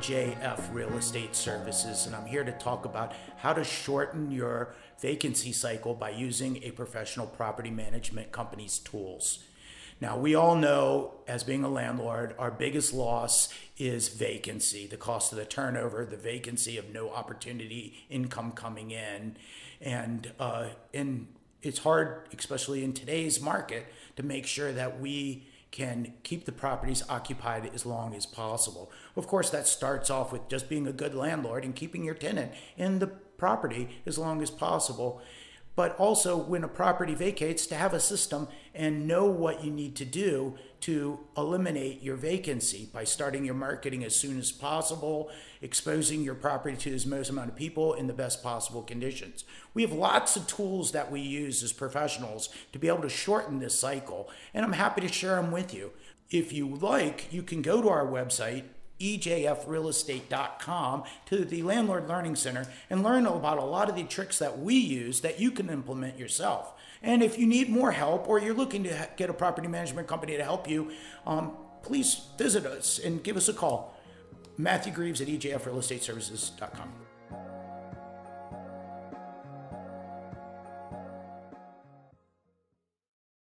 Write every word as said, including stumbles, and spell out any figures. E J F Real Estate Services, and I'm here to talk about how to shorten your vacancy cycle by using a professional property management company's tools. Now, we all know, as being a landlord, our biggest loss is vacancy, the cost of the turnover, the vacancy of no opportunity income coming in. And, uh, and it's hard, especially in today's market, to make sure that we can keep the properties occupied as long as possible. Of course, that starts off with just being a good landlord and keeping your tenant in the property as long as possible. But also, when a property vacates, to have a system and know what you need to do to eliminate your vacancy by starting your marketing as soon as possible, exposing your property to the most amount of people in the best possible conditions. We have lots of tools that we use as professionals to be able to shorten this cycle, and I'm happy to share them with you. If you like, you can go to our website, E J F real estate dot com, to the Landlord Learning Center and learn about a lot of the tricks that we use that you can implement yourself. And if you need more help, or you're looking to get a property management company to help you, um, please visit us and give us a call. Matthew Greaves at E J F real estate services dot com.